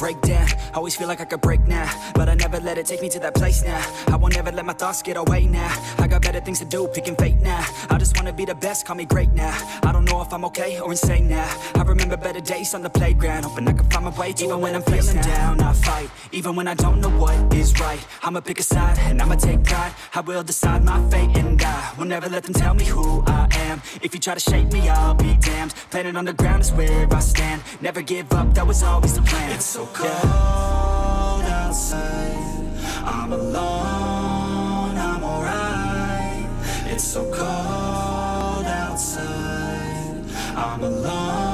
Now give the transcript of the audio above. Breakdown. I always feel like I could break now, but I never let it take me to that place now. I won't ever let my thoughts get away now. I got better things to do, picking fate now. I just wanna be the best, call me great now. I don't know if I'm okay or insane now. I remember better days on the playground, hoping I can find my way to even when I'm feeling down. I fight, even when I don't know what is right. I'ma pick a side and I'ma take pride. I will decide my fate and die. Will never let them tell me who I am. If you try to shake me, I'll be damned. Planet on the ground is where I stand. Never give up, that was always the plan. It's so cold outside, I'm alone, I'm alright. It's so cold outside, I'm alone.